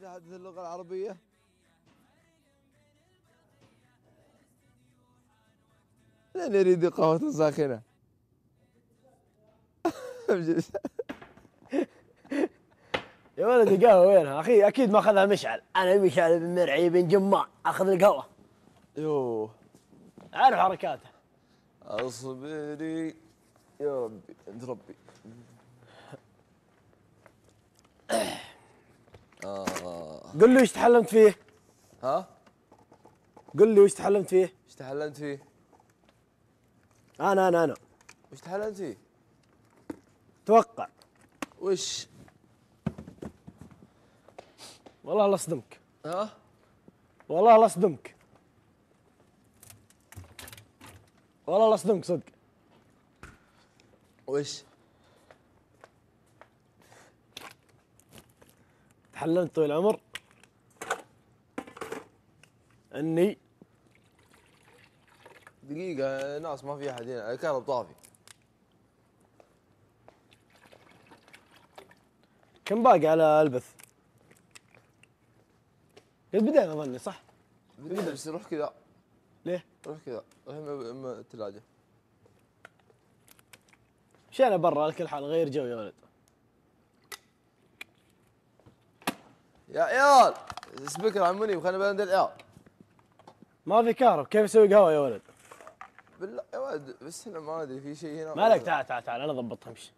تتحدث اللغة العربية؟ لا نريد قهوة ساخنة. يا ولد القهوة وينها؟ أخي أكيد ما أخذها مشعل، أنا مشعل بن مرعي بن جماع، أخذ القهوة. يوه عارف حركاته. أصبري يا ربي أنت ربي. قل لي وش تحلمت فيه؟ ها؟ قل لي وش تحلمت فيه؟ وش تحلمت فيه؟ أنا وش تحلمت فيه؟ توقع وش؟ والله لا أصدمك. ها؟ والله لا أصدمك. والله لا أصدمك صدق. وش؟ تحلمت طويل العمر اني دقيقة ناس ما في احد هنا، الكهرب طافي. كم باقي على البث؟ قد بدينا اظني صح؟ بدينا بس روح كذا. ليه؟ روح كذا، اما الثلاجة. مشينا برا على كل حال، غير جو يا ولد. يا عيال سبيكر عموني وخلنا بلند العيال. ما في كهرب، كيف اسوي قهوه يا ولد؟ بالله يا ولد بس هنا ما ادري في شيء هنا. مالك، تعال تعال تعال انا اضبطها. امشي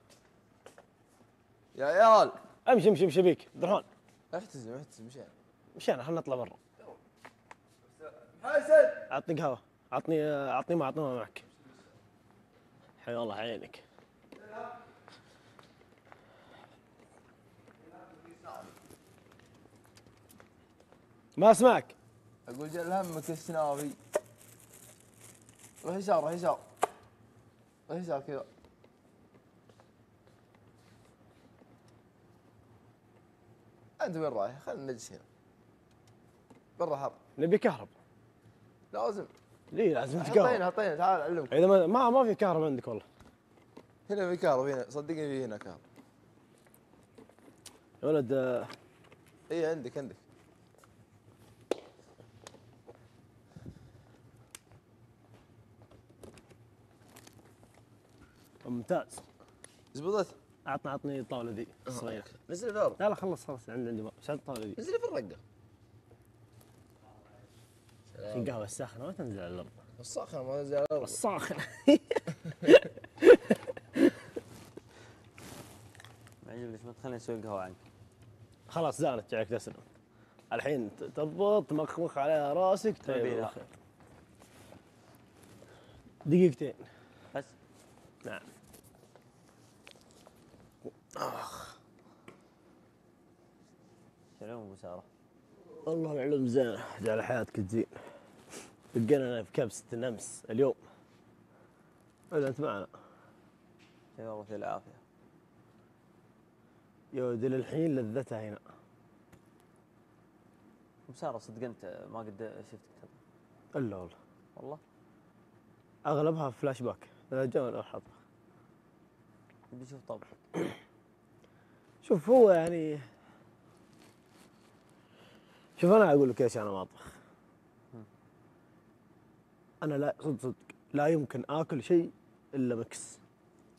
يا عيال، امشي امشي امشي بيك عبد الرحمن. احتزم احتزم. مشينا خلنا نطلع برا. حسن عطني قهوه، عطني ما عطنا معك. حي الله عينك. ما اسمعك. اقول جل همك السنابي. روح يسار روح يسار روح يسار كذا. انت وين رايح؟ خلينا نجلس هنا برا حر. نبي كهرب. لازم. ليه لازم تكهرب؟ حطينا حطينا تعال اعلمك. اذا ما في كهرب عندك والله. هنا في كهرب، هنا صدقني في هنا كهرب. يا ولد اي عندك عندك. ممتاز زبطت. اعطني الطاوله ذي الصغيره. نزل الباب. لا لا خلص خلص عندي باب. شو الطاوله ذي؟ نزل في الرقه. القهوه الساخنه ما تنزل على الارض. الساخنه ما تنزل على الارض. الساخنه. ما عجبنيش، ما تخليني اسوي القهوه عنك. خلاص زانت جايك تسلم. الحين تضبط مخمخ على راسك. طيب دقيقتين بس. نعم. اخ شلون ابو ساره؟ والله العلوم زينه، جعل حياتك تزين. بقينا في كبسه الامس اليوم. اذا انت معنا. يعطيك العافيه. يود للحين لذتها هنا. ابو ساره صدق انت ما قد شفتك ترى. الا والله. والله؟ اغلبها فلاش باك. لا جمل او حظ. بدي اشوف طبعك. شوف هو يعني شوف انا اقول لك ايش انا ما اطبخ. انا لا صدق صدق لا يمكن اكل شيء الا مكس.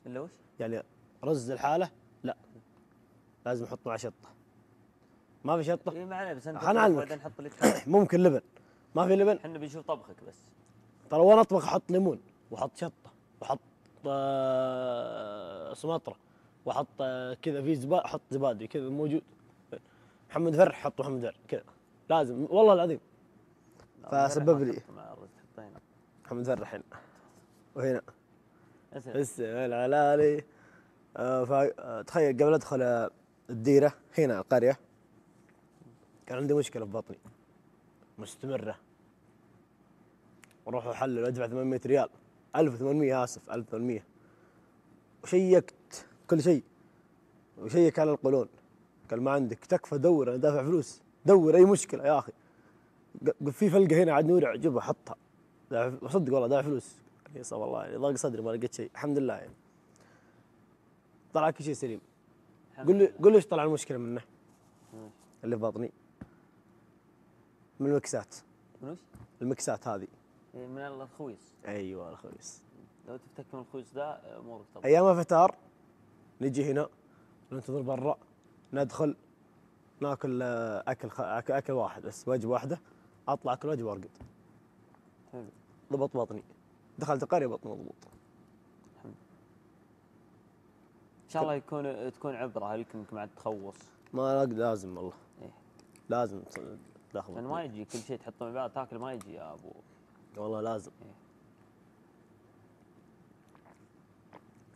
الا وش؟ يعني رز الحاله لا لازم احط مع شطه. ما في شطه؟ اي ما عليه بس انت بعدين نحط لك ممكن لبن. ما في لبن؟ احنا بنشوف طبخك بس. ترى وانا اطبخ احط ليمون واحط شطه واحط سمطره واحط كذا في زبادي، احط زبادي كذا موجود. محمد فرح حط محمد فرح كذا لازم والله العظيم. فسبب لي محمد فرح هنا وهنا اسم العلالي. فتخيل قبل ادخل الديره هنا القريه كان عندي مشكله في بطني مستمره. واروح احلل وادفع 800 ريال 1800 اسف 1800. وشيكت كل شيء وشيك على القولون قال ما عندك تكفى دور انا دافع فلوس. دور اي مشكله يا اخي. في فلقه هنا عاد نورع جيبها حطها. صدق والله دافع فلوس. يسا والله يعني ضاق صدري ما لقيت شيء الحمد لله يعني. طلع كل شيء سليم. قول لي قول لي ايش طلع المشكله منه اللي في بطني. من المكسات. من وش؟ المكسات هذه. من الخويس. ايوه الخويس. لو تفتك من الخويس ده امورك طبعا. ايام فتار نجي هنا ننتظر برا ندخل ناكل اكل واحد بس وجبه واحده اطلع اكل وجبه وارقد. حلو. ضبط بطني. دخلت قريه بطني مضبوط. الحمد لله. ان شاء الله تكون عبره لكم مع التخوص. ما لازم والله. ايه لازم تاخذ. يعني ما يجي كل شيء تحطه مع بعض تاكل ما يجي يا ابو. والله لازم. إيه.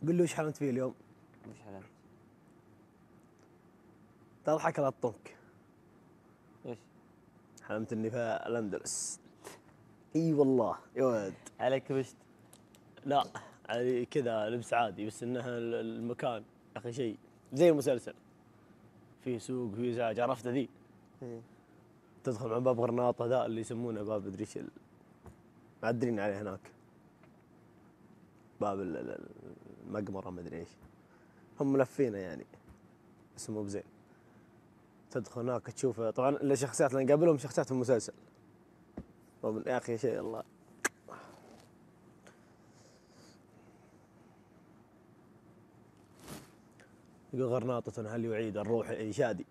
قل له ايش حلمت فيه اليوم؟ ايش حلمت؟ تضحك لا تطنك. ايش؟ حلمت اني في الاندلس. اي والله يا ولد. عليك بشت؟ لا علي كذا لبس عادي بس انه المكان اخي شيء زي المسلسل. في سوق في ازعاج عرفت ذي؟ ايه. تدخل من باب غرناطه ذا اللي يسمونه باب ادري ايش معدلين عليه هناك. باب المقمره ما ادري ايش. هم ملفينه يعني بس مو بزين. تدخل هناك تشوف طبعا الشخصيات اللي نقابلهم شخصيات في المسلسل. يا اخي شيء الله. يقول غرناطة هل يعيد الروح شادي.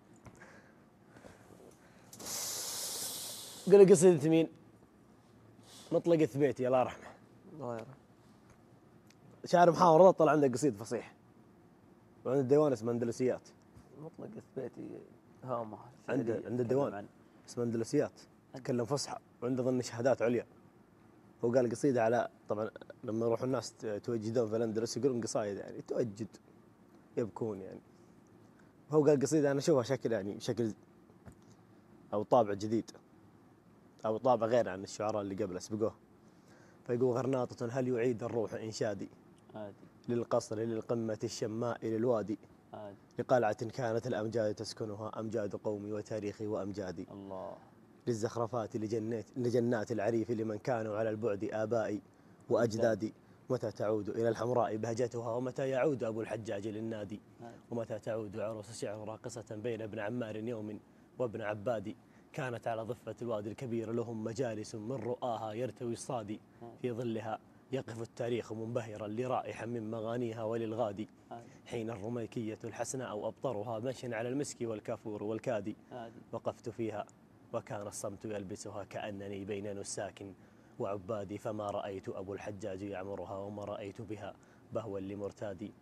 قال قصة انت مين؟ مطلق الثبيتي الله يرحمه. الله يرحمه. شاعر محاور طلع عنده قصيد فصيح. وعنده ديوان اسمه اندلسيات. مطلق الثبيتي هامه. عنده ديوان اسمه اندلسيات. تكلم فصحى وعنده ظن شهادات عليا. هو قال قصيده على طبعا لما يروحوا الناس توجدون في الاندلس يقولون قصايد يعني توجد يبكون يعني. هو قال قصيده انا اشوفها شكل يعني شكل او طابع جديد. او طابع غير عن الشعراء اللي قبله سبقوه. فيقول غرناطة هل يعيد الروح انشادي؟ عادي. للقصر للقمة الشماء للوادي. عادي. لقلعة كانت الامجاد تسكنها امجاد قومي وتاريخي وامجادي. الله. للزخرفات لجنات العريف لمن كانوا على البعد آبائي وأجدادي متى تعود إلى الحمراء بهجتها ومتى يعود أبو الحجاج للنادي ومتى تعود عروس الشعر راقصة بين ابن عمار يوم وابن عبادي كانت على ضفة الوادي الكبير لهم مجالس من رؤاها يرتوي الصادي في ظلها يقف التاريخ منبهرا لرائحة من مغانيها وللغادي حين الرميكية الحسناء وأبطرها مشي على المسك والكافور والكادي وقفت فيها وكان الصمت يلبسها كأنني بين نساك وعبادي فما رأيت أبو الحجاج يعمرها وما رأيت بها بهوا لمرتادي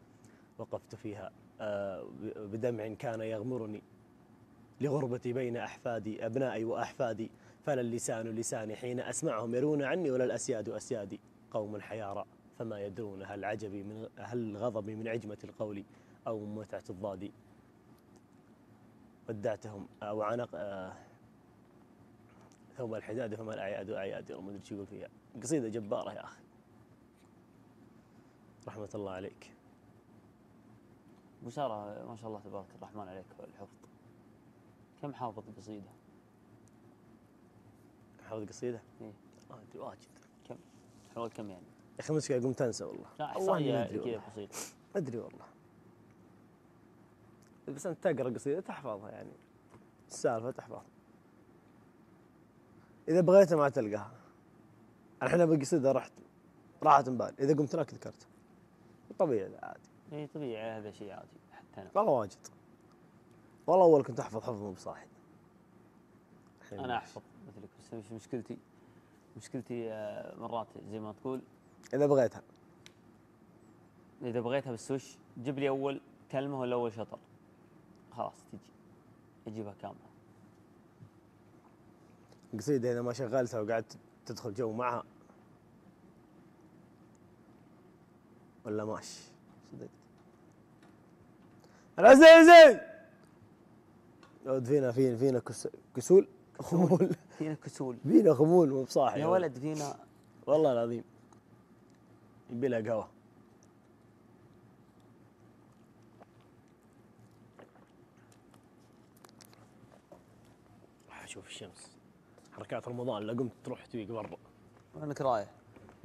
وقفت فيها بدمع كان يغمرني لغربتي بين أحفادي أبنائي وأحفادي فلا اللسان لساني حين أسمعهم يرون عني ولا الأسياد أسيادي قوم حيارى فما يدرون هل عجبي من هل غضبي من عجمة القول أو متعة الضادي ودعتهم أو عنق ثوب الحداد فما الأعياد وأعيادي وما أدري شو يقول فيها قصيدة جبارة يا أخي رحمة الله عليك أبو سارة ما شاء الله تبارك الرحمن عليك والحفظ كم حافظ قصيدة؟ حافظ قصيدة؟ إيه ما أدري واجد كم؟ حوالي كم يعني؟ يا أخي مسك أقوم تنسى والله لا إحصائية كذا بسيطة ما أدري والله بس أنت تقرأ قصيدة تحفظها يعني السالفة تحفظها إذا بغيتها ما تلقاها. الحين بالقصيدة راحت من بالي، إذا قمت لك ذكرتها. طبيعي عادي. إي طبيعي هذا شيء عادي حتى أنا. والله واجد. والله أول كنت أحفظ حفظ مو بصاحي. أنا أحفظ مثلك بس مش مشكلتي مرات زي ما تقول. إذا بغيتها بس وش جيب لي أول كلمة ولا أول شطر. خلاص تجي. أجيبها كاملة. قصيدة إذا ما شغلتها وقعدت تدخل جو معها ولا ماشي صدقت العزيزي يعود فينا كسول خمول فينا خمول مو بصاحي يا ولد فينا والله العظيم يبي لها قهوة راح أشوف الشمس حركات رمضان لا قمت تروح تويق برا وينك رايح؟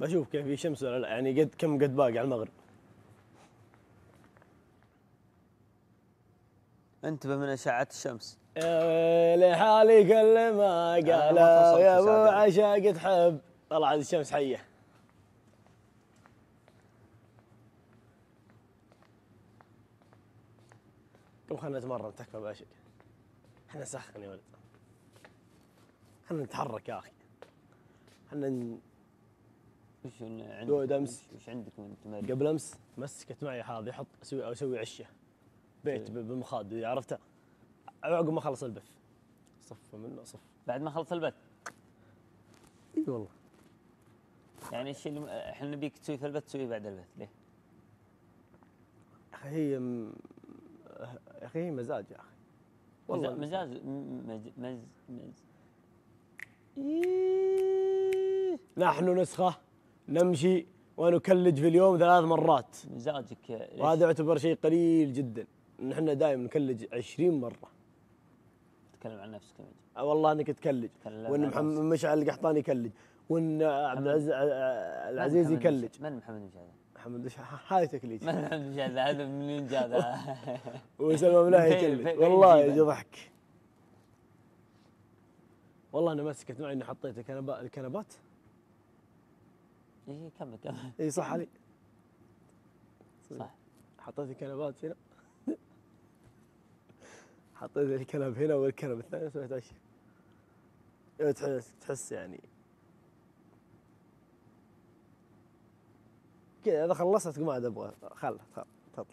بشوف كيف في شمس ولا لا يعني كم قد باقي على المغرب انتبه من اشعة الشمس لحالي كل ما قال يا ابو عشاق تحب. طلعت الشمس حيه. قوم خلنا نتمرن تكفى باشا. احنا سخن يا ولد. خلنا نتحرك يا اخي. خلنا وش عندك؟ امس وش عندك من تمارين؟ قبل امس مسكت معي هذه احط اسوي عشه بيت بالمخاد عرفته؟ عقب ما خلص البث. صفه منه صف. بعد ما خلص البث؟ اي والله. يعني الشيء اللي احنا نبيك تسوي في البث تسويه بعد البث ليه؟ اخي هي يا اخي هي مزاج يا اخي. والله مزاج نحن نسخة نمشي ونكلج في اليوم 3 مرات. مزاجك. وهذا يعتبر شيء قليل جدا. نحن دائما نكلج 20 مرة. تتكلم عن نفسك يا والله انك تكلج، وان محمد مشعل القحطاني يكلج، وان عبد العزيز يكلج. من محمد مشعل؟ محمد مشعل هذا تكليج. من محمد مشعل هذا منين جاء؟ وسلمان ملهي يكلج. والله يضحك. والله انا مسكت معي اني حطيت الكنبات. اي كمل كمل. اي صح علي. صح. حطيت الكنبات هنا. حطيت الكنب هنا والكنب الثاني وسويت عشاء. تحس يعني كذا اذا خلصت ما عاد ابغى خلها تطلع.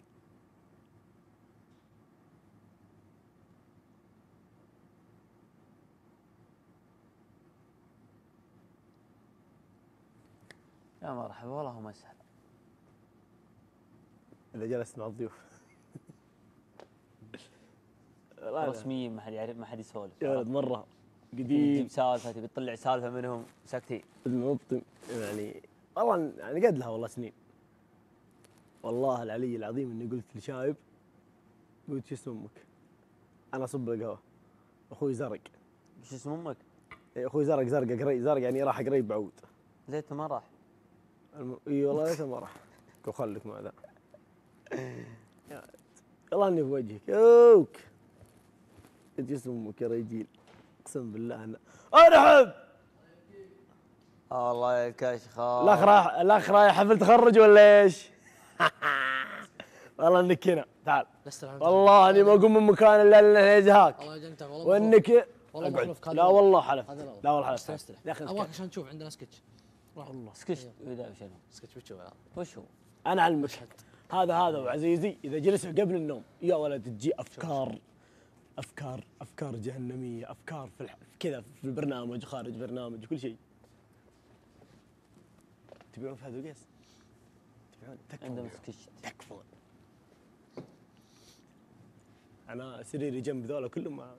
يا مرحبا والله ما سهل اذا جلست مع الضيوف رسميين ما حد يعرف ما حد يسولف يا ولد مره قديم تجيب سالفه تبي تطلع سالفه منهم ساكتين المبطم يعني والله يعني قد لها والله سنين والله العلي العظيم اني قلت لشايب قلت شو اسم امك؟ انا صب القهوه اخوي زرق شو اسم امك؟ اخوي زرق زرق يعني راح قريب بعود ليته ما راح اي والله ليته ما راح خليك مع ذا والله اني في وجهك اوك جسم امك يا رجيل اقسم بالله انا ارحب الله يا كشخه الاخ رايح حفل تخرج ولا ايش؟ والله انك هنا تعال والله اني ما اقوم من مكان الا لانه زهاك الله يجزاك والله وانك والله لا والله حلفت لا والله حلفت ابغاك عشان تشوف عندنا سكتش والله سكتش سكتش وش هو؟ انا على المشهد هذا وعزيزي اذا جلس قبل النوم يا ولد تجي افكار جهنميه افكار في كذا في البرنامج خارج برنامج كل شيء تبيعون فهد وقيس تبيعون تكفون انا سريري جنب ذولا كلهم ما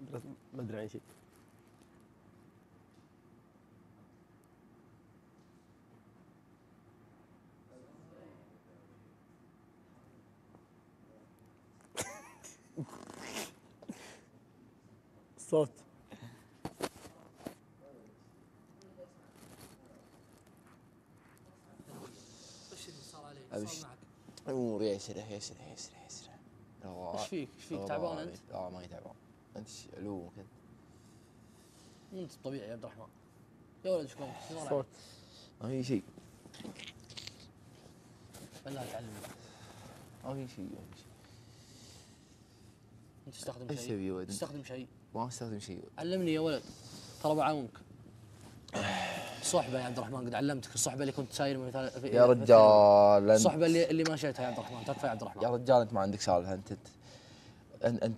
ادري عن شيء صوت ايش اللي صار عليك؟ ايش صار معك؟ امور يسرح ايش فيك؟ تعبان انت؟ لا ماني تعبان انت علومك انت طبيعي يا عبد الرحمن يا ولد شكون؟ صوت ما في شيء بالله تعلمك ما في شيء انت تستخدم شيء ما استخدم شيء علمني يا ولد ترى بعاونك الصحبه يا عبد الرحمن قد علمتك الصحبه اللي كنت ساير يا رجال الصحبه اللي ما شيتها يا عبد الرحمن تكفى يا عبد الرحمن يا رجال انت ما عندك سالفه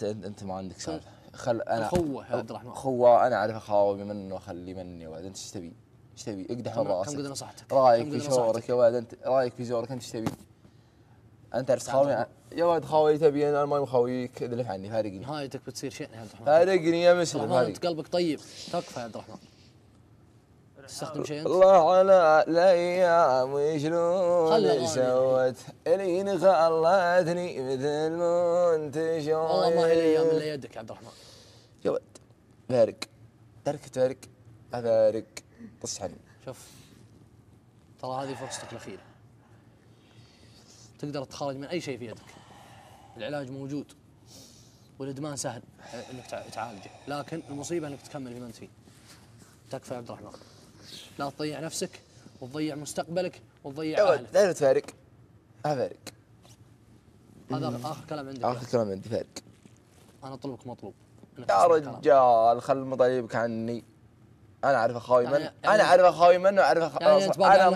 انت ما عندك سالفه خل انا خوه يا عبد الرحمن خوه انا اعرف اخاوي منه وخلي مني يا ولد انت ايش تبي؟ ايش تبي؟ اقدح من راسك كم قد نصحتك رايك في شعورك يا ولد انت رايك في زورك انت ايش تبي؟ انت تعرف تخاوي يا ولد خاوي تبي انا ما مخاويك اذلف عني فارقني نهايتك بتصير شيء يا عبد الرحمن فارقني يا مسلم انت قلبك طيب تكفى يا عبد الرحمن تستخدم شيء انت الله على الايام شلون سوت الين خلتني مثل ما انت شايف والله ما هي الايام الا يدك يا عبد الرحمن يا ولد فارق طص عني شوف ترى هذه فرصتك الاخيره تقدر تخرج من اي شيء في يدك العلاج موجود والادمان سهل انك تعالجه، لكن المصيبه انك تكمل بما انت فيه. تكفى يا عبد الرحمن، لا تضيع نفسك وتضيع مستقبلك وتضيع اهلك. لا تفارق، ما فارق. هذا اخر كلام عندك؟ اخر كلام عندي فارق. انا طلبك مطلوب. يا رجال خل مطالبك عني. انا اعرف اخاوي من، انا اعرف اخاوي من واعرف انا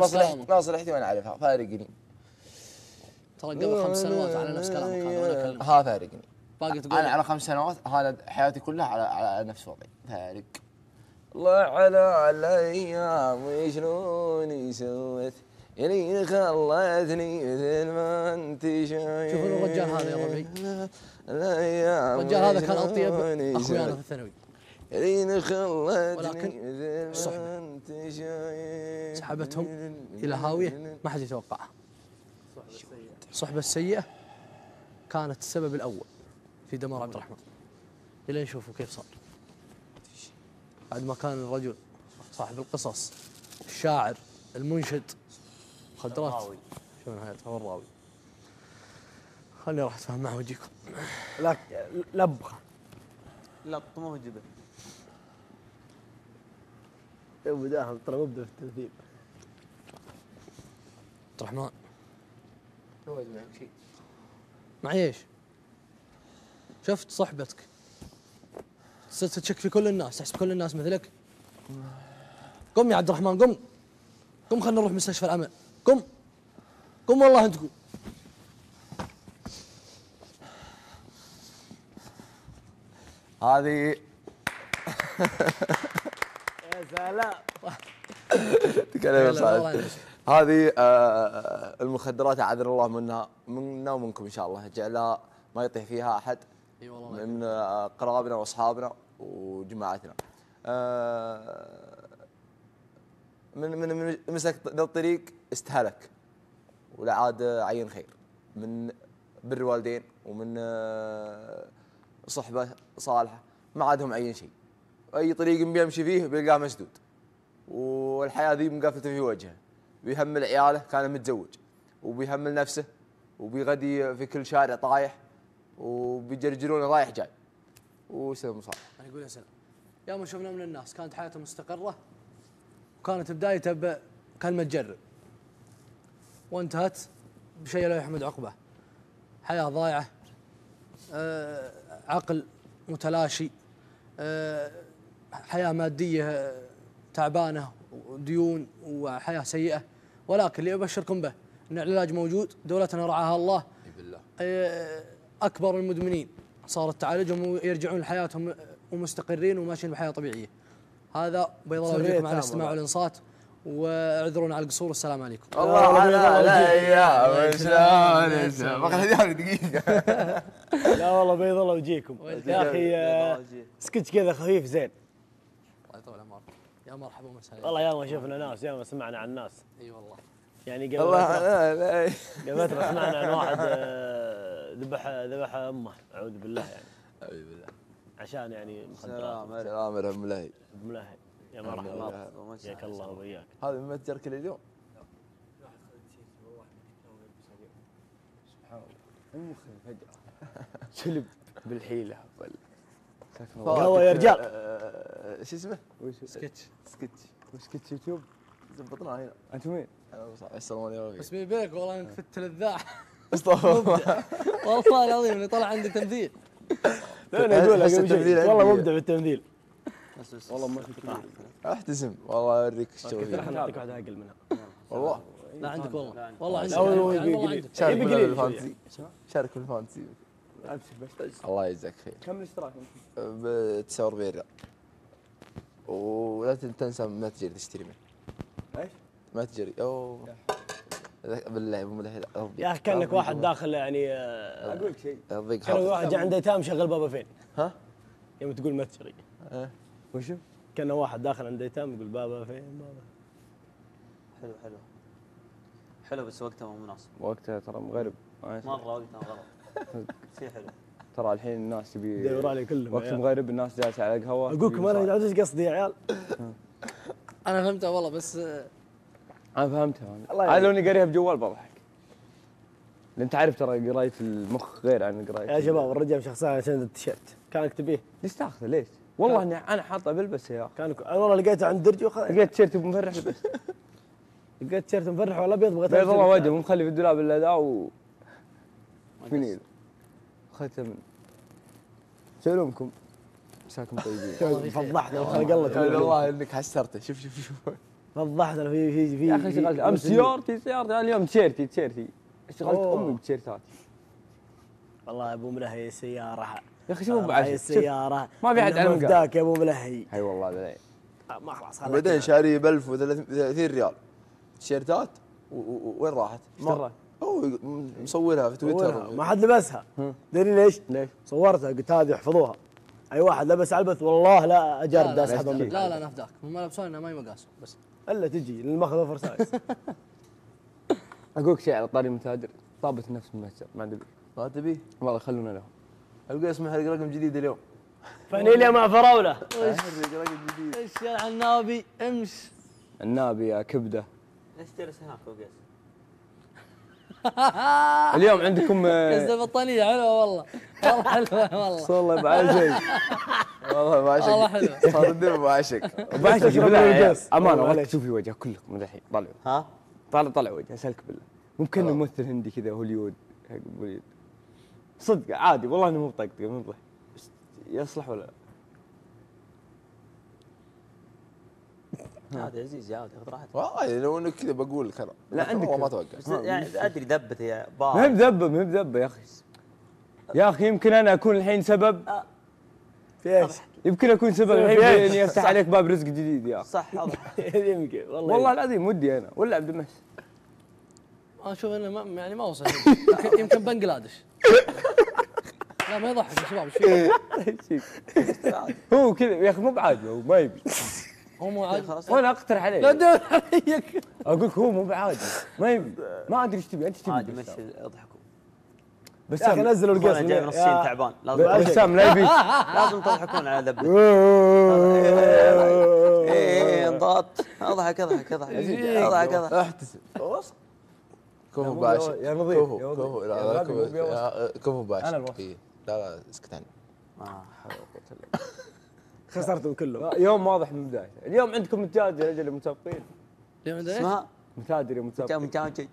مصلحتي وانا اعرفها، فارقني. ترى قبل 5 سنوات على نفس كلامك هذا وانا اكلمك. ها فارقني. باقي تقول انا على 5 سنوات هذا حياتي كلها على نفس وضعي، فارق. الله على الايام شلون سوت اللي خلتني مثل ما انت شايف. شوفوا الرجال هذا يا ربعي. الرجال هذا كان اطيب اخويانا في الثانوي. ولكن الصحبة سحبتهم إلى هاوية ما حد يتوقعها. الصحبة السيئة كانت السبب الأول في دمار عبد الرحمن. إلى نشوفوا كيف صار. بعد ما كان الرجل صاحب القصص الشاعر المنشد مخدرات، شو نهايته هو الراوي. خليني راح أتفاهم مع وجهكم. لبخة لط موجبة. ابو داهم ترى مبدع في التمثيل. عبد الرحمن تزوج معك شيء معيش. شفت صحبتك صرت تشك في كل الناس، تحسب كل الناس مثلك. قم يا عبد الرحمن، قم قم، خلينا نروح مستشفى الامل. قم قم والله انت قوم. هذه يا سلام تكلم صالح. هذه المخدرات اعاذنا الله منا ومنكم ان شاء الله، جعلها ما يطيح فيها احد من اقرابنا واصحابنا وجماعتنا. من مسك ذا الطريق استهلك ولا عاد عين خير، من بر والدين ومن صحبه صالحه ما عادهم عين شيء. اي طريق بيمشي فيه بيلقاه مسدود، والحياه ذي مقافله في وجهه. بيهمل عياله، كان متزوج وبيهمل نفسه، وبيغدي في كل شارع طايح وبيجرجرونه رايح جاي. وسلم صالح. انا اقول يا سلام، يا ما شفنا من الناس كانت حياته مستقره وكانت بدايته بكلمه جرب وانتهت بشيء لا يحمد عقبه. حياه ضايعه، عقل متلاشي، حياة مادية تعبانة وديون وحياة سيئة. ولكن اللي أبشركم به أن العلاج موجود، دولتنا رعاها الله. أكبر المدمنين صارت تعالجهم ويرجعون لحياتهم ومستقرين وماشيين بحياة طبيعية. هذا بيض الله وجهكم على الاستماع والإنصات، واعذرونا على القصور. والسلام عليكم. الله على الايام شلون سوت. دقيقه لا والله بيض الله وجهكم يا اخي. سكتش كذا خفيف زين. الله يطول عمرك. يا مرحبا ومسهلا. والله يا ما شفنا ناس، يا ما سمعنا عن ناس. اي والله. يعني قبل فتره سمعنا عن واحد ذبح امه اعوذ بالله، يعني اعوذ بالله عشان يعني مخدرات. سلام على ابو ملهي. ابو ملهي يا مرحبا، حياك الله وياك. هذا من متجرك اليوم؟ سبحان الله مخي فجأة شلب بالحيلة. قهوة يا رجال. شو اسمه؟ سكتش. سكتش وسكتش يوتيوب زبطناه هنا. انت وين؟ انا ابو سعود. السلام عليكم. بس بي بيك والله انك فت الاذاع. والله العظيم اني طلع عندي تمثيل. انا اقول لك والله مبدع بالتمثيل. والله ما فيك احتسم. والله اوريك ايش تسوي. راح نعطيك واحده اقل منها والله. لا عندك والله. والله عندك. شارك بالفانتسي. شارك بالفانتسي. الله يجزاك خير. كم الاشتراك انت؟ ب 49 ريال. ولا تنسى ما تجري تشتري منه. ايش؟ ما تجري. اوه بالله ابو ملهي. يا اخي كانك واحد داخل يعني. اقول لك شيء. كان واحد عنده ايتام شغل بابا فين؟ ها؟ يوم تقول ما تجري. وشو؟ كان واحد داخل عند ايتام يقول بابا فين بابا. حلو حلو حلو، بس وقتها مو مناسب. وقتها ترى مغرب مره، وقتها غلط. شيء حلو ترى. الحين الناس يبي دور علي كلهم وقت مغرب، الناس جالسه على القهوه. اقولك انا ما ادري ايش قصدي يا عيال. انا فهمتها والله، بس انا فهمتها. انا لو اني قاريها بجوال بضحك. انت عارف ترى قرايه المخ غير عن قرايه يا شباب. الرجال شخصيه عشان التيشيرت كانك تبيه ليش تاخذه؟ ليش؟ والله اني انا حاطه بلبسه يا اخي. كان والله لقيته عند درجي وخذ. لقيت تيشيرت ابو مفرح لبسه. لقيت تيشيرت مفرح ولا ابيض بغيت ابيض والله وجهه مخلي في الدولاب الا ذا و فينيل اخذته منه. سلامكم مساكم طيبين. فضحتنا وخلق الله والله انك حسرته. شوف شوف شوف فضحتنا في يا اخي شغلت امس سيارتي اليوم تيشيرتي اشتغلت امي بتيشيرتاتي. والله يا ابو ملهي سياره يا اخي شوف ابو السياره ما في احد علمك ذاك يا ابو ملهي. اي والله بعدين ما خلاص بعدين شاريه ب 1030 ريال تيشيرتات وين راحت؟ مره هو مصورها في تويتر ما حد لبسها. تدري ليش؟ صورتها قلت هذه احفظوها اي واحد لبس علبس والله لا اجرب اسحبها. لا انا افداك هم لابسونها ما يمقاسوا بس الا تجي للمخذ اوفر سايز. اقولك شيء على طاري المتاجر طابت نفس المتجر ما ادري ما تبيه والله خلونا لهم. القى اسمه حق رقم جديد اليوم فانيليا مع فراوله. وش رقم جديد؟ ايش يا النابي امش النابي يا كبده اشتري هناك وقيس. اليوم عندكم قزه بطانيه حلوه والله والله حلوه والله والله بعشق والله بعشق والله حلوه صار الدنيا بعشق بعشق بالله امانه. والله تشوفي وجهه كلكم من الحين طلعوا ها طلعوا وجهه اسالك بالله. ممكن ممثل هندي كذا هوليود حق بوليود صدق عادي والله انه مو بطاقتي مو بطاقتي بس يصلح ولا لا؟ عادي يا عزيز عادي خذ راحتك والله لو انك كذا بقول لك انا لا انت والله ما توقعت يعني ادري ذبته يا بار. ما هي بذبه ما هي بذبه يا اخي يا اخي يمكن انا اكون الحين سبب في ايش؟ يمكن اكون سبب الحين اني افتح عليك باب رزق جديد يا اخي صح يمكن والله العظيم ودي انا ولا عبد المحسن اشوف انه يعني ما وصل يمكن بنجلاديش. لا ما يضحك يا شباب ايش فيك؟ هو كذا يا اخي مو بعادي هو ما يبي هو مو عادي وانا اقترح عليه لا دور عليك اقول لك هو مو بعادي ما يبي ما ادري ايش تبي انت تبي عادي مشي اضحكوا بس يا اخي نزلوا القصه انا جايب نصين تعبان لازم بسام لا يبيك لازم تضحكون على ذبه ايه انضغط اضحك اضحك اضحك احتسب خلاص كفو باشا يا نظيف كفو لا كفو باشا انا الوسط لا اسكت عني ما حول ولا قوه. خسرتهم كلهم يوم واضح من بدايته. اليوم عندكم متاجر اجل المتابقين اليوم عندنا اسمها متاجر يا متابقين متاجر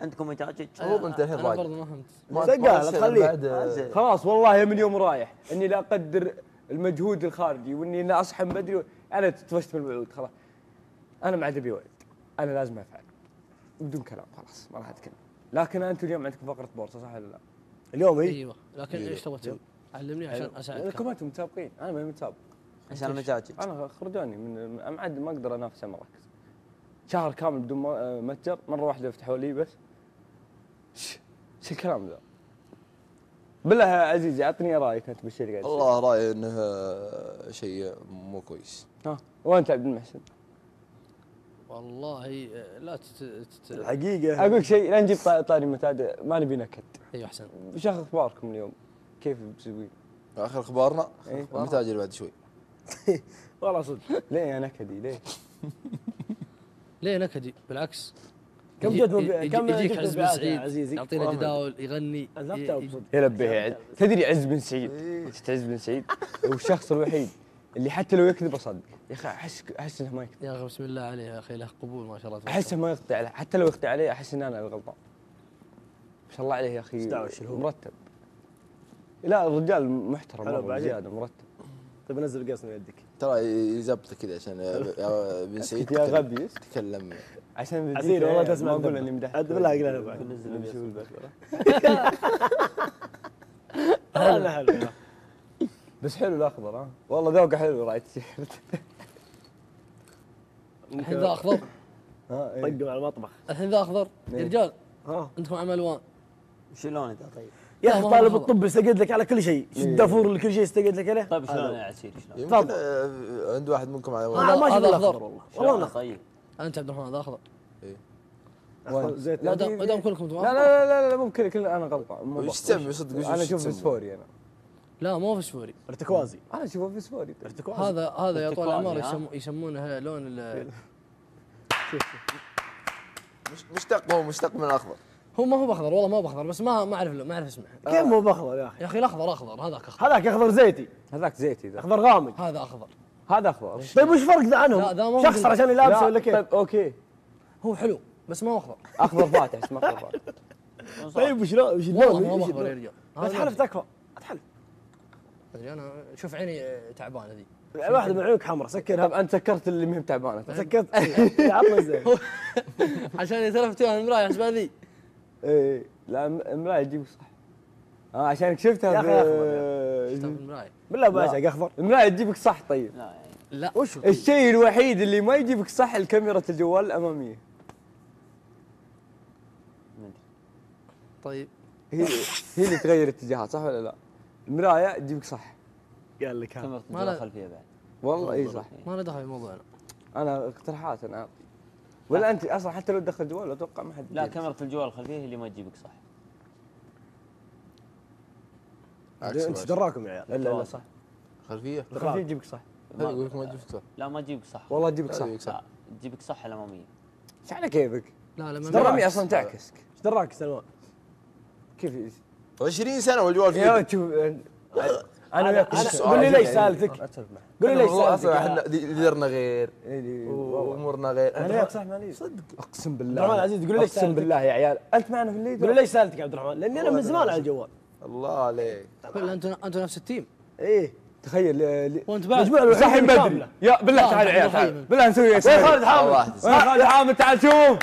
عندكم متاجر شوف انت الحين رايح برضه ما فهمت دقه لا تخليه خلاص والله من يوم رايح اني لا اقدر المجهود الخارجي واني لا اصحى من بدري انا تطفشت من الوعود خلاص انا ما عاد ابي وعد انا لازم افعل بدون كلام خلاص ما راح اتكلم. لكن انتم اليوم عندكم فقره بورصه صح ولا لا؟ اليوم ايوه لكن ايش تبغى تسوي؟ علمني عشان اساعدك. لكم انتم متسابقين انا ماني متسابق عشان متاجر انا اخرجوني من ما عاد ما اقدر انافس مركز شهر كامل بدون متجر مره واحده فتحوا لي بس ايش الكلام ذا؟ بالله يا عزيزي اعطني رايك انت بالشركه. والله رايي انه شيء مو كويس. ها وانت عبد المحسن؟ والله لا الحقيقه اقول لك شيء لا نجيب طاري متاجر ما نبي نكد. ايوه احسن. وش اخر اخباركم اليوم؟ كيف بتسوي؟ اخر اخبارنا؟ المتاجر بعد شوي. والله صدق ليه يا نكدي ليه؟ ليه نكدي؟ بالعكس كم جد كم يجيك عز بن سعيد يعطينا جداول يغني يلبيه يا عز. تدري عز بن سعيد شفت عز بن سعيد هو الشخص الوحيد اللي حتى لو يكذب اصدق يا اخي احس انه ما يكذب يا اخي بسم الله عليه يا اخي له قبول ما شاء الله تبارك. احسه ما يخطي عليه حتى لو يخطي عليه احس ان انا الغلطان ما شاء الله عليه يا اخي مرتب. لا الرجال محترم مره زياده مرتب. طيب نزل القاس من يدك ترى يزبطك كذا عشان ابن سعيد يا غبي تكلم عشان عزيز والله تسمع اقول اني مدحت بالله اقلها بعد نزل نشوف البكره هلا هلا بس حلو الاخضر ها والله ذوقه حلو راعي التيشيرت الحين ذا اخضر طقوا على المطبخ الحين ذا اخضر يا رجال انتم عملوان شلون انت طيب يا اخي طالب الطب يستقعد لك على كل شيء الدافور اللي كل شيء يستقعد لك عليه طيب شلون يا عسير شلون يمكن عند واحد منكم على هذا اخضر والله والله طيب انت عبد الرحمن هذا اخضر اي زيت لا دام كلكم لا لا لا لا ممكن كلنا انا غلطان وش تسمي صدق انا اشوف فسفوري انا لا مو فسفوري ارتكوازي انا اشوفه فسفوري ارتكوازي هذا يا طول عمر يسمونه لون مشتق هو مشتق من الاخضر هو ما هو بخضر والله ما هو بخضر بس ما اعرف اسمه. كيف مو بخضر يا اخي؟ يا اخي الاخضر اخضر هذاك اخضر. هذاك اخضر زيتي. هذاك زيتي ذا. اخضر غامق. هذا اخضر. هذا اخضر. طيب وش فرق ذا عنهم؟ لا ذا ما شخص عشان يلابسه ولا كيف؟ طيب اوكي. هو حلو بس ما هو اخضر. اخضر فاتح اسمه اخضر فاتح. طيب وش لون؟ والله ما اخضر يا رجال. اتحلف تكفى اتحلف. ادري انا شوف عيني تعبانه ذي. واحد من عيونك حمراء سكرها. طب انت سكرت اللي ما هي تعبانه. سكرت الله زين. عشان يتلفت انا المرايه حسبها ذي. ايه لا المرايه تجيب صح. اه عشان شفتها يا اخي اخضر شفتها بالمرايه. بالله ابو عشاق اخضر. المرايه تجيبك صح طيب. لا يعني لا وش الشيء الوحيد اللي ما يجيبك صح الكاميرا الجوال الاماميه. ما ادري. طيب هي اللي تغير اتجاهات صح ولا لا؟ المرايه تجيبك صح. قال لك كاميرا الجوال الخلفيه بعد. والله اي صح. ما له دخل في الموضوع انا اقتراحات انا اعطي. ولا انت اصلا حتى لو تدخل الجوال اتوقع ما حد. لا كاميرا الجوال الخلفيه هي اللي ما تجيبك صح. انت دراكم يا عيال. لا صح. خلفيه الخلفيه تجيبك صح. يقول لك ما تجيبك صح. لا ما تجيبك صح. والله تجيبك صح. تجيبك صح الاماميه. ايش على كيفك؟ لا الاماميه اصلا تعكسك. ايش دراك سلمان؟ كيف 20 سنه والجوال فيه. يا شوف انا وياك قول لي ليش سالتك؟ قول لي ليش سالتك؟ احنا ديرنا غير وامورنا غير. انا وياك صح مالي صدق اقسم بالله. عبد العزيز قول لي ليش سالتك؟ اقسم بالله يا عيال انت معنا في الليل. قول لي ليش سالتك يا عبد الرحمن؟ لاني انا من زمان على الجوال. الله عليك. انتوا نفس التيم. ايه تخيل وانت بعد صحي بدري. يا بالله تعال يا عيال بالله نسوي ايش؟ وين خالد حامد؟ وين خالد حامد؟ تعال شوف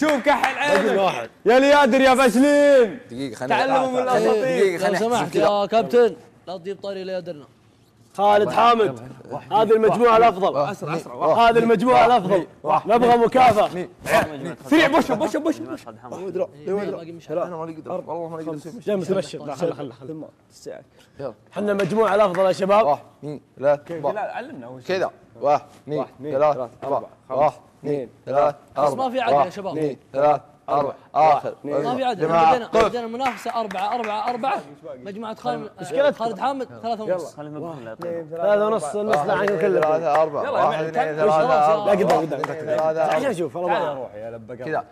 شوف كحل عينك يا ليادر يا فاشلين. دقيقة خليني تعلموا من الاساطير. لو سمحت يا كابتن لا تجيب طاري ليادرنا. خالد حامد هذه المجموعة الأفضل. أسرع أسرع هذه المجموعة الأفضل. نبغى مكافأة. سريع بوش بوش بوش بوش. ودرا ودرا أنا مالي قدرة والله مالي قدرة. جمس مشي خله يلا احنا المجموعة الأفضل يا شباب. واحد اثنين ثلاثة. لا علمنا أول شيء كذا. واحد اثنين ثلاثة أربعة. واحد اثنين ثلاثة أربعة. بس ما في عدل يا شباب. اثنين ثلاثة أربعة آخر ما في عدد. بدينا منافسة 4 4 4 مجموعة خالد حامد 3.5. يلا 3.5 النص عنك كله 3 4. يلا 1 2 3 4. لا قدام قدام أشوف والله أروح يا لبقة كذا.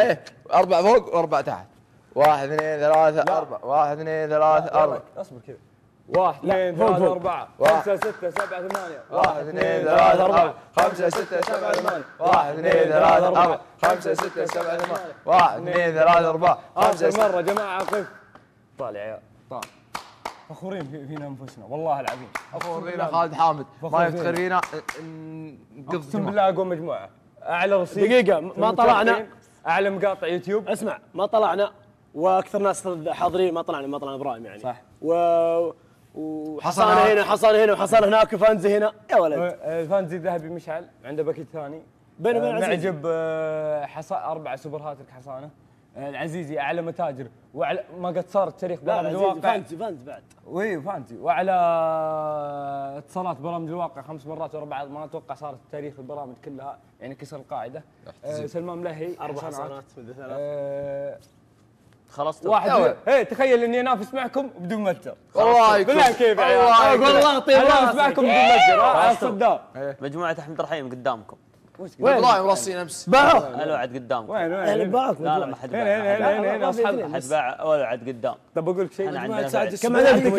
إيه 4 فوق و4 تحت. 1 2 3 4. 1 2 3 4. أصبر كذا. 1 2 3 4. 5 6 7 8. 1 2 3 4. 5 6 7 8. 1 2 3 4. 5 6 7 8. 1 2 3 4. 5 مرة جماعة قف. طال يا عيال طال. فخورين فينا انفسنا والله العظيم. فخور فينا خالد حامد ما يفتخر فينا. اقسم بالله اقوى مجموعة اعلى رصيد. دقيقة ما طلعنا اعلى مقاطع يوتيوب. اسمع ما طلعنا واكثر ناس حاضرين ما طلعنا ابراهيم يعني صح. وحصان هنا حصان هنا وحصان هناك وفانزي هنا يا ولد. الفانزي الذهبي مشعل عنده باكيت ثاني بيني وبين العزيز. معجب 4 سوبر هاترك حصانه. العزيزي اعلى متاجر واعلى ما قد صار التاريخ برامج الواقع. فانزي بعد وي فانزي. واعلى اتصالات برامج الواقع 5 مرات ورا بعض ما اتوقع صارت تاريخ البرامج كلها يعني كسر القاعده. سلمان ملهي 4 حصانات من 3. خلصت واحد. ايه تخيل اني انافس معكم بدون متجر. والله بالله كيف يا عيال والله طيب انافس معكم بدون متجر على الصدام. مجموعه احمد رحيم قدامكم. وين ابراهيم رصين امس باعوا الوعد قدامكم. وين باعوا؟ لا ما حد باع اصحابنا. ما حد باع ولا وعد قدام. طب اقول لك شيء مجموعه سعد السبيعي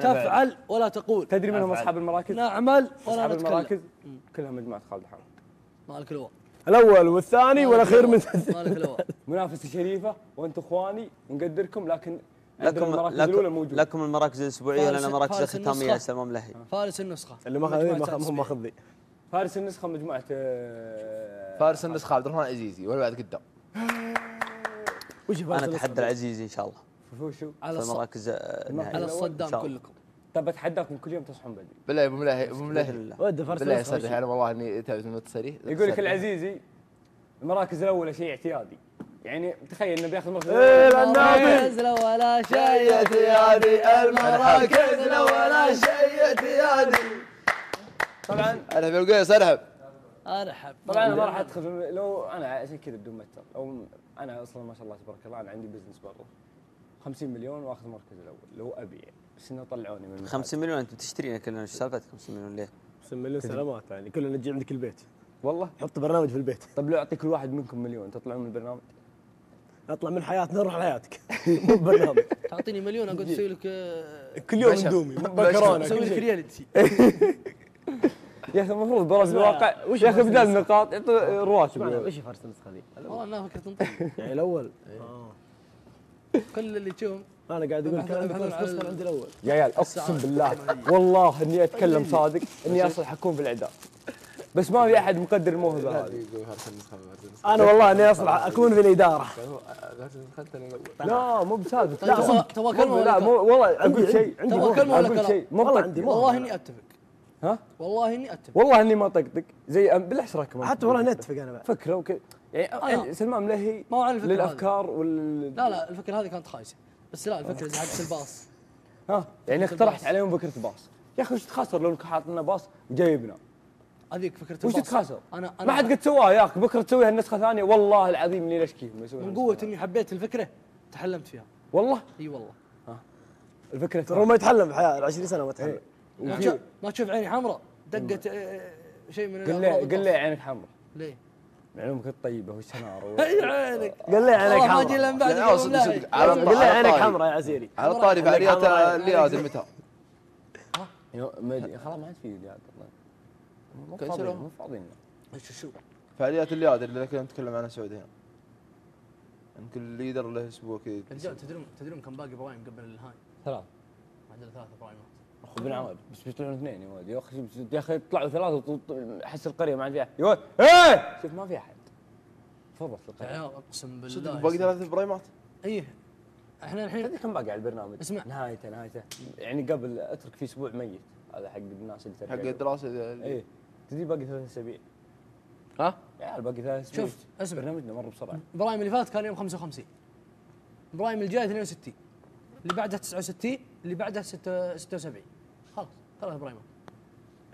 تفعل ولا تقول. تدري منهم اصحاب المراكز؟ نعمل ولا نتكلم. المراكز كلها مجموعه خالد حامد. مالك الوقت الاول والثاني والاخير من منافسه شريفه وانتم اخواني نقدركم لكن المراكز الاولى موجوده. لكم المراكز الاسبوعيه لنا مراكز الختاميه يا سلمان ملهي. فارس النسخه اللي ما ذي فارس النسخه مجموعه فارس النسخه عبد الرحمن العزيزي ولا بعد قدام. انا اتحدى العزيزي ان شاء الله. شو على المراكز على الصدام كلكم. طب اتحداكم كل يوم تصحون بدري. بالله يا ابو ملهي بالله يصدق انا والله اني تعبت من التصريح. يقول لك العزيزي المراكز الاولى شيء اعتيادي يعني تخيل انه بياخذ مركز المراكز الاولى شيء اعتيادي. المراكز الاولى شيء اعتيادي. طبعا انا بلقيس ارحب طبعا انا ما راح ادخل لو انا عشان كذا بدون متر. او انا اصلا ما شاء الله تبارك الله انا عندي بزنس برا 50 مليون واخذ المركز الاول لو ابي يعني. بس انه طلعوني من 50 مليون انتم تشترينا كلنا. ايش سالفتك 50 مليون ليه؟ 50 مليون سلامات يعني كلنا نجي عندك البيت والله. حط برنامج في البيت. طب لو اعطي كل واحد منكم مليون تطلعون من البرنامج؟ اطلع من حياتنا نروح لحياتك مو برنامج. تعطيني مليون اقعد اسوي لك كل يوم اندومي مكرونه اسوي لك ريالتي. يا اخي المفروض برز بالواقع يا اخي بدل نقاط يعطوا رواتب. ايش فارس النسخه ذي؟ والله انها فكره تنطيني يعني الاول كل اللي تشوفهم. انا قاعد اقول لك عندي فارس نسخه عندي الاول يا عيال. اقسم بالله والله اني اتكلم صادق اني اصلح اكون في الاعداد بس ما في احد مقدر الموهبه هذه. انا والله اني اصلح اكون في الاداره. لا مو بسالفه. لا تو كلمه لا والله اقول شيء عندي والله عندي والله اني اتفق. ها؟ والله اني اتفق. والله اني ما طقطق زي بالاشراك ما حتى والله نتفق انا بعد فكره وكذا يعني. سلمان ملهي ما عن للافكار وال لا لا الفكره هذه كانت خايسه بس لا الفكره زي حقت الباص. ها يعني اقترحت عليهم فكره باص. يا اخي وش تخسر لو حاط لنا باص وجايبنا هذيك فكره الباص؟ وش تخسر؟ أنا ما حد قد سواها يا اخي. بكره تسويها النسخه ثانيه والله العظيم اني لاشكيهم من قوه اني حبيت الفكره تحلمت فيها والله. اي والله. ها الفكره ترى ما يتحلم بحياته 20 سنه ما تحلم. ما تشوف عيني حمراء دقت شيء من قل لي قل لي عينك حمراء ليه؟ يعني امك طيبه والشنار اي عينك. قل لي عينك حمراء. ما اجي الا من بعد قل لي عينك حمراء يا عزيري. على طاري فعاليات اللياده متى؟ ها؟ خلاص ما عاد في لياده والله مو فاضيين. شو فعاليات اللياده اللي كنا نتكلم عنها سعود هنا؟ يمكن الليدر له اسبوع كذا. رجال تدرون كم باقي برايم قبل الهاي؟ ثلاث. ما عندنا ثلاث برايم ابن عمر بس بيطلعون اثنين يا ولد. يا اخي طلعوا ثلاثه احس القريه ما عاد فيها يا ولد. ايه شوف ما في احد فضت القريه اقسم بالله. صدق باقي ثلاث برايمات. ايه احنا الحين هذه كم باقي على البرنامج؟ اسمع نهايته يعني قبل اترك في اسبوع ميت هذا حق الناس اللي حق الدراسه. ايه تدري باقي ثلاث اسابيع. ها؟ يا عيال باقي ثلاث اسابيع. شوف اسمع برنامجنا مر بسرعه. البرايم اللي فات كان يوم 55، البرايم الجاي 62، اللي بعدها 69، اللي بعدها 76. خلاص ثلاث برايمات.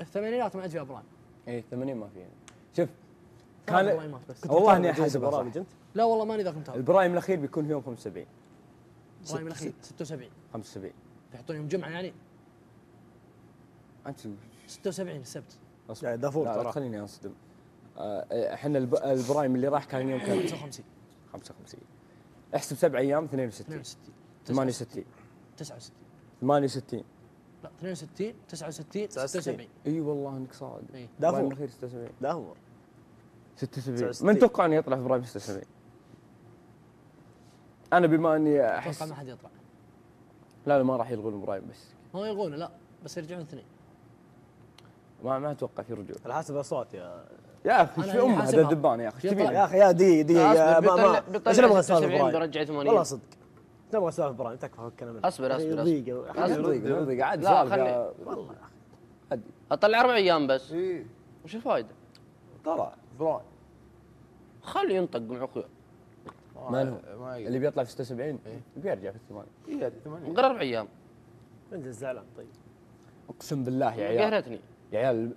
الثمانينات ما عاد فيها برايم. اي الثمانين ما فيها. شوف كان والله اني احسب برامج انت. لا والله ماني ذاك متابع. البرايم الاخير بيكون في يوم 75. البرايم الاخير 76 75 يحطون يوم جمعه يعني. انت 76 السبت. اصبر دافور ترى خليني انصدم. احنا البرايم اللي راح كان يوم 55 55 احسب 7 ايام 62 68 69 لا 62 69 76. اي والله انك صادق. دافور الاخير 76. دافور 76 من توقع انه يطلع في برايم 76؟ انا بما اني احس اتوقع ما حد يطلع. لا لا ما راح يلغون برايم بس ما يلغونه لا بس يرجعون اثنين. ما اتوقع في رجوع على حسب الاصوات يا اخي. ايش في امه هذا الدبان يا اخي يا اخي يا دي يا ما ايش نبغى نسولف برايم؟ برجع 80 والله صدق. نبغى نسولف برايم تكفى فكنا منها. اصبر دقيقه عاد والله يا اخي اطلع 4 ايام بس. اي وش الفائده؟ طلع برايم خلي ينطق مع اخوي ما اللي بيطلع في 76 بيرجع في 80. اي 80 غير 4 ايام انزل زعلان. طيب اقسم بالله يا عيال قهرتني يا عيال.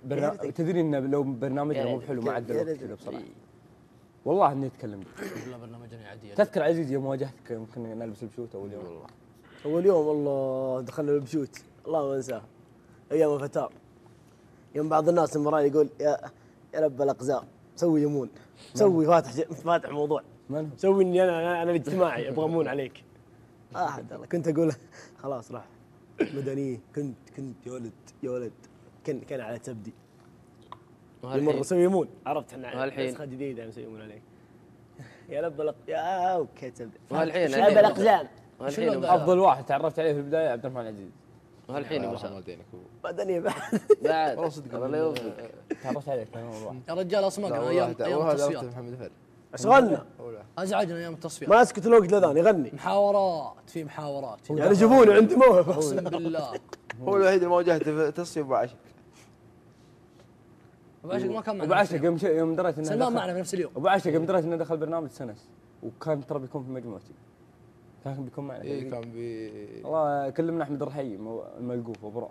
تدري ان لو برنامجنا مو حلو ما عاد كذا بصراحه والله اني اتكلم بك. والله برنامجنا عادي. تذكر عزيز يوم واجهتك يمكن نلبس البشوت اول يوم؟ والله اول يوم والله دخلنا البشوت الله ما انساه. ايام الفتار يوم بعض الناس من وراي يقول يا رب الاقزام سوي يمون سوي فاتح موضوع من سوي اني انا الاجتماعي ابغى امون عليك. احد الله كنت اقول خلاص راح مدنيه. كنت يا ولد كان على تبدي المره يسويمون عرفت احنا نسخه جديده يسويمون عليك يا لبلق يا اوكي تبدي. وهالحين شباب الاقزام افضل واحد تعرفت عليه في البدايه عبد الرحمن العزيز. وهالحين ابو سعود بعدني بعد والله صدق الله يوفقك تعرفت عليك يا رجال. اصمقنا ايام التصفيات محمد فرح اشغلنا ازعجنا ايام التصفيات ما اسكت الوقت لذان يغني محاورات في محاورات يعني يجيبوني عندي موهبه اقسم بالله. هو الوحيد اللي ما واجهته في تصفيات ابو عشاق. ابو عشاق ما كان معنا. ابو عشاق يوم دريت انه سلمان معنا في نفس اليوم. ابو عشاق يوم دريت انه دخل برنامج سنس وكان ترى بيكون في مجموعتي كان بيكون معنا. اي كان والله كلمنا احمد الرحي الملقوف ابو راس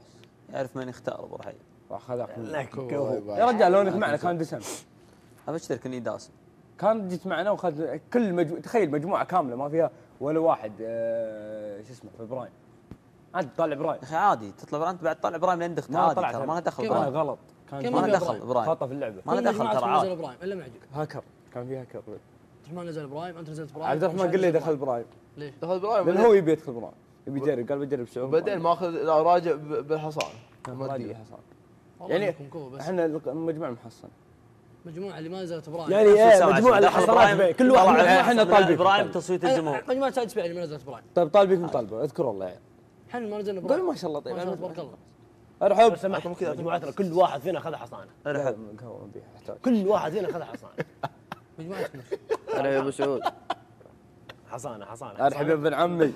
يعرف من يختار ابو رحي راح خذاك يا رجال. لو انك معنا كان دسم ابى اشترك اني داسم كان جيت معنا وخذ كل تخيل مجموعه كامله ما فيها ولا واحد شو اسمه في برايم. عاد طالع برايم يا اخي عادي تطلع برايم بعد طالع برايم لين دخلت عادي ترى ما له دخل برايم غلط. ما له دخل برايم خطأ في اللعبه ما له دخل ترى عادي. الا معجب هاكر كان في هاكر الرحمن نزل برايم، انت نزلت برايم. عبد الرحمن قال لي دخل برايم. ليش؟ دخل برايم لان هو يبي يدخل برايم، يبي يجرب، قال بجرب شعور. بعدين ماخذ راجع بالحصان، ما ادري حصان. يعني احنا المجموع محصن. مجموعه اللي ما نزلت برايم يعني ايه مجموعه اللي حصلت كل واحد احنا طالبين برايم تصويت الجمهور. مجموعه سادس فعلي ما نزلت برايم. طيب طالبينكم طالبه اذكر الله يعني. احنا ما نزلنا برايم. قول ما شاء الله طيب تبارك الله. ارحب سمعتكم كذا مجموعتنا كل واحد فينا اخذ حصانه. ارحب كل واحد فينا اخذ حصانه. مجموعتنا. انا يا ابو سعود. حصانه حصانه. ارحب يا ابن عمي.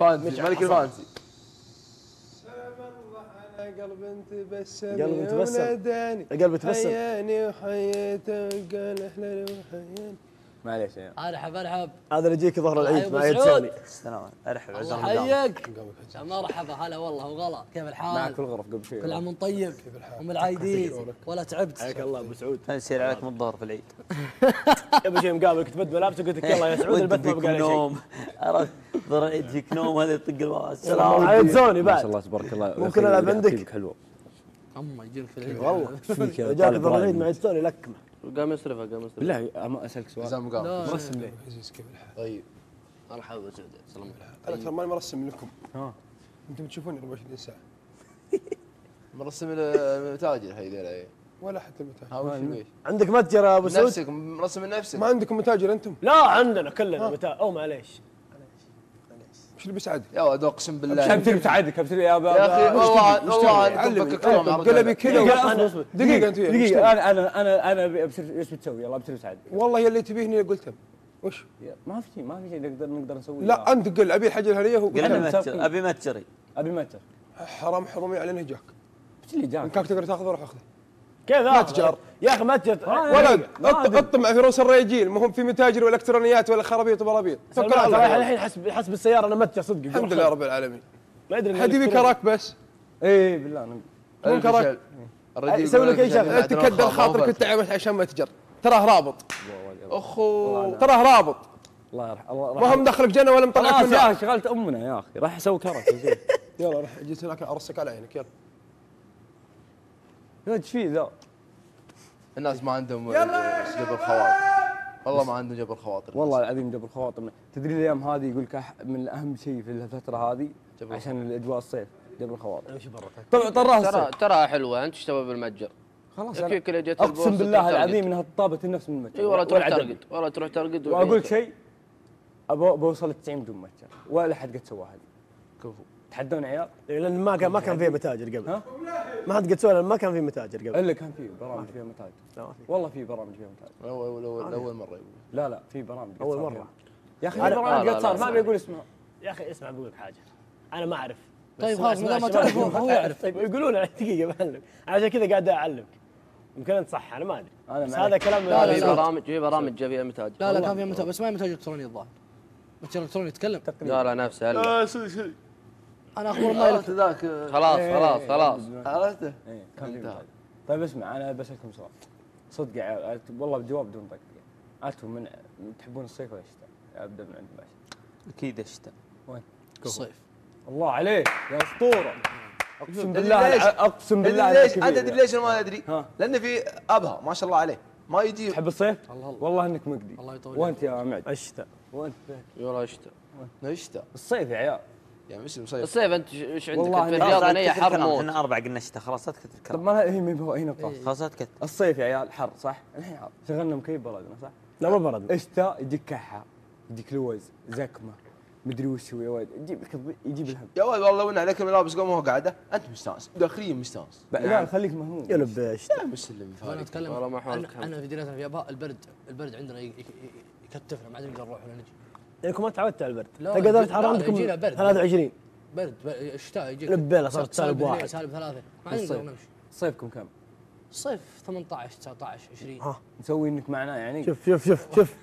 فانسي ملك الفانسي. قلب انت بسم وناداني قلب تبسم حياني وحييته وقال احلى وحياني معليش يا ارحب ارحب هذا اللي يجيك ظهر العيد ما يتسالي السلام ارحب عز الله حياك مرحبا هلا والله وغلا كيف الحال؟ معك الغرف قبل شوي كل عام وانت طيب ومالعايدين ولا تعبت حياك الله ابو سعود يصير عليك من الظهر في العيد قبل شوي مقابلك تبد ملابسك قلت لك يلا يا سعود البت ما بقى لي شيء عرفت ظهر العيد فيك نوم هذا يطق الواقع السلام عليك زوني بعد ما شاء الله تبارك الله ممكن العب عندك حلوه اما يجيك في العيد والله جاك ظهر العيد ما يتسالي لكمه قام يصرفها قام يصرفها بالله ما اسالك سؤال بسام قام مرسم لي عزيز كيف الحال؟ طيب مرحبا ابو سعود سلام عليكم انا ترى ماني مرسم لكم انتم تشوفوني 24 ساعه مرسم المتاجر هذول ولا حتى المتاجر عندك متجر يا ابو سعود نفسك مرسم لنفسك ما عندكم متاجر انتم؟ لا عندنا كلنا متاجر او معليش وش اللي بيسعدك؟ يا ولد اقسم بالله كم تبي تعادك يا اخي والله انت قلبي كذا دقيقه انت دقيقه انا ايش بتسوي؟ يلا بتسوي سعدك والله يا اللي تبيهني قلت وش؟ ما في شيء ما في شيء نقدر نسويه لا انت قل ابي الحاجه الهريه هو ابي متجري ابي متجر حرام حرامي علينا جاك ايش اللي جاك؟ ان كان تقدر تاخذه راح اخذه كذا متجر يا اخي متجر ولد اطمع في روس الرياجيل ما هم في متاجر ولا الكترونيات ولا خرابيط وبرابيط توكل على الله الحين حسب السياره انا متجر صدق الحمد لله رب العالمين ما ادري حد يبي كراك بس اي بالله انا مو كراك يسوي لك اي شغله تكدر خاطرك تعبت عشان متجر تراه رابط اخو تراه رابط الله يرحمه ما هم دخلك جنه ولا مطلعك من النار شغلت امنا يا اخي راح اسوي كراك يلا راح جيت هناك ارسك على عينك يلا لا ايش في ذا؟ الناس ما عندهم جبر خواطر والله ما عندهم جبر خواطر والله العظيم جبر خواطر تدري الايام هذه يقول لك من اهم شيء في الفتره هذه عشان الاجواء الصيف جبر خواطر ايش برتك طلع طراها ترى حلوه انت اشتبه بالمتجر خلاص اقسم بالله العظيم انها طابت النفس من المتجر والله تروح ترقد والله تروح ترقد واقول لك شيء بوصل 90 بدون متجر ولا حد قد سواها هذه كفو تحدون عيال لان ما كان فيه متاجر قبل ما حد قد سوى ما كان فيه متاجر قبل الا كان فيه برامج فيها متاجر لا والله في برامج فيها متاجر اول مره لا لا في برامج اول مره يا اخي برامج قد صار ما بيقول اسمها يا اخي اسمع بقول لك حاجه انا ما اعرف طيب خلاص ما تعرف هو يعرف طيب يقولون دقيقه بعلمك عشان كذا قاعد اعلمك يمكن انت صح انا ما ادري بس هذا كلام لا في برامج في برامج فيها متاجر لا لا كان فيها متاجر بس ما هي متاجر الكترونيه الظاهر متجر الكتروني يتكلم لا لا نفسه لا أنا أخبر ما عرفت ذاك خلاص خلاص خلاص عرفته؟ إيه كان طيب اسمع أنا بسألكم سؤال صدق يا عيال والله بجواب بدون طقطقة أنتم من تحبون الصيف ولا الشتاء؟ أبدأ من عند باشا أكيد الشتاء وين؟ الصيف الله عليك يا أسطورة أقسم بالله أقسم بالله ليش؟ أنت تدري ليش أنا ما أدري؟ لأن في أبها ما شاء الله عليه ما يجي تحب الصيف؟ والله إنك مقدي الله يطول وأنت يا معد الشتاء وأنت والله الشتاء الشتاء الصيف يا عيال يعني مش الصيف الصيف انت ايش عندك في الرياض هنا حر موت احنا اربع قلنا شتاء خلاص لا تكثر كلام طب ما هي ما هي نقطة خلاص لا تكثر الصيف يا عيال حر صح؟ الحين حر شغلنا مكيف بردنا صح؟ لا ما بردنا الشتاء يجيك كحة يجيك لوز زكمة مدري وش هو يا ولد يجيب لك يجيب الهم يا ولد والله وين عليك ملابس قوم وهو قاعدة انت مستانس داخليا مستانس لا خليك مهموم يا لبشت لا مسلم انا اتكلم والله ما حولك انا في ديرتنا في ابها البرد عندنا يكتفنا ما عاد نقدر نروح ولا نجي لانكم ما تعودتوا على البرد، تقدر تحرر عندكم 23 برد الشتاء يجيك لبيله صارت سالب واحد سالب ثلاثه ما نقدر نمشي صيفكم كم؟ الصيف 18 19 20 ها مسوي انك معنا يعني شوف شوف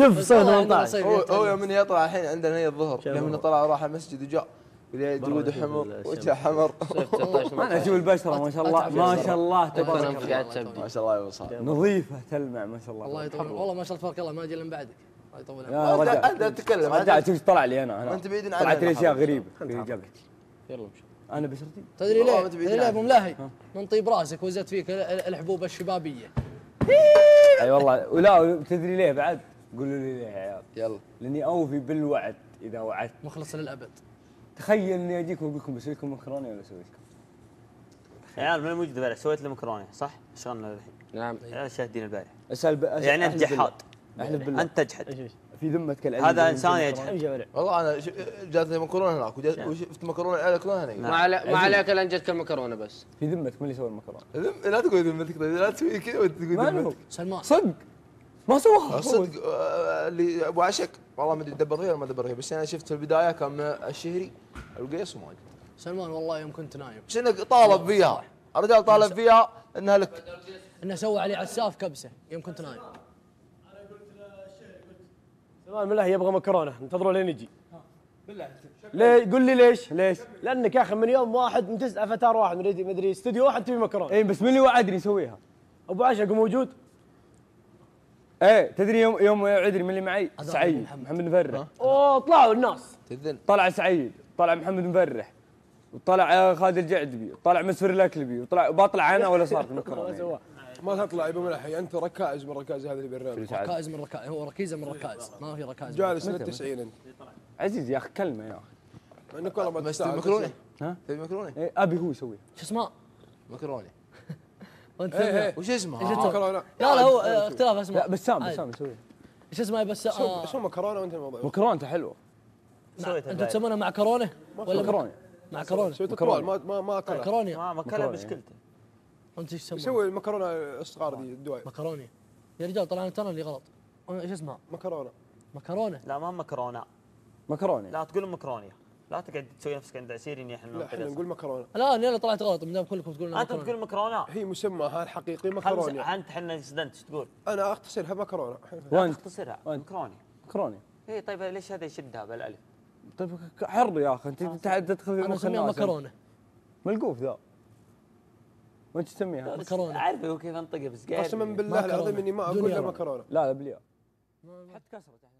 الصيف 18 هو يوم يطلع الحين عندنا هي الظهر يوم طلع وراح المسجد وجاء جوده حمر وجهه حمر انا اشوف البشره ما شاء الله ما شاء الله تبارك الله ما شاء الله يا وصال نظيفه تلمع ما شاء الله الله يطول والله ما شاء الله تبارك الله ما اجي الا من بعدك الله يطول عمرك انت تتكلم رجعت شوف طلع لي انا انت بعيد عننا طلعت لي اشياء غريبه جبت يلا مشي انا بشرتي تدري ليه؟ تدري ليه ابو ملهي؟ من طيب راسك وزت فيك الحبوب الشبابيه اي والله ولا تدري ليه بعد؟ قولوا لي يا عيال يلا، لاني اوفي بالوعد اذا وعدت مخلص للابد. تخيل اني اجيكم واقول لكم بسوي لكم مكرونه ولا اسوي لكم عيال ما موجود امبارح، سويت له مكرونه صح؟ شلون الحين؟ نعم عيال شاهدين البارح. اسال يعني انت جحاد، احلف بالله انت تجحد في ذمتك العلم، هذا انسان يجحد. والله انا جاتني مكرونه هناك وشفت مكرونه عيال ياكلونها هناك، ما عليك الا ان جتك المكرونه بس. في ذمتك من اللي سوى المكرونه؟ لا تقول ذمتك، لا تسوي كذا وتقول ذمتك. سلمان صدق ما سواها صدق اللي ابو عشاق، والله ما ادري دبر هي ولا ما دبر هي، بس انا شفت في البدايه كان الشهري القيس وماجد. سلمان والله يوم كنت نايم شنك طالب فيها، الرجال طالب فيها انها لك، انه سوى علي عساف كبسه يوم كنت نايم. انا قلت للشهري قلت سلمان ملهي يبغى مكرونه، انتظروا لين يجي. بالله ليه؟ قل لي ليش؟ ليش؟ لانك يا اخي من يوم واحد متسع فتار واحد ما ادري استوديو واحد تبي مكرونه. اي بس من اللي وعدني يسويها؟ ابو عشاق موجود؟ ايه تدري يوم عدري من اللي معي؟ سعيد محمد مفرح. اوه طلعوا الناس، طلع سعيد، طلع محمد مفرح، وطلع خالد الجعدبي، وطلع مسفر الاكلبي، وطلع بطلع انا ولا صارت مكرونه. ما تطلع يا ابو ملحي، انت ركائز من ركائز هذا البرنامج. ركائز من ركائز، هو ركيزه من ركائز، ما في ركائز. جالس من 90 انت. عزيز يا اخي كلمه يا اخي. انك والله ما تستاهل. بس تبي مكرونه؟ ها؟ تبي مكرونه؟ ايه ابي هو يسويها. شو اسمها؟ مكرونه. وانت وش اسمها؟ مكرونه. لا لا هو اختلاف اسماء. بسام يسويها. ايش اسمها يا بسام؟ شو مكرونه وانت الموضوع؟ مكرونته حلوه. سويتها انتم تسمونها معكرونه؟ ولا مكرونه؟ معكرونه مكرونه ما كلها مكرونه ما كلها بشكلته. انت ايش تسوي؟ يسوي المكرونه الصغار دي الدواء مكرونه يا رجال، طلع انا اللي غلط. ايش اسمها؟ مكرونه لا ما مكرونه لا تقول مكرونيه، لا تقعد تسوي نفسك عند عسيرين. احنا نقول مكرونه. لا انا طلعت غلط مدام كلكم تقولون مكرونه. انت تقول مكرونه، هي مسماها الحقيقي مكرونه. انت احنا انسدنت تقول انا اختصرها مكرونه، وانت تختصرها مكرونه. اي طيب ليش هذا يشدها بالالف؟ طيب حر يا اخي انت تدخل في المخ. انا مكرونه ملقوف ذا وانت تسميها مكرونه. اعرف هو كيف انطقها بس قاعد قسما بالله العظيم اني ما اقول مكرونه. لا بالياء حتى كسرت.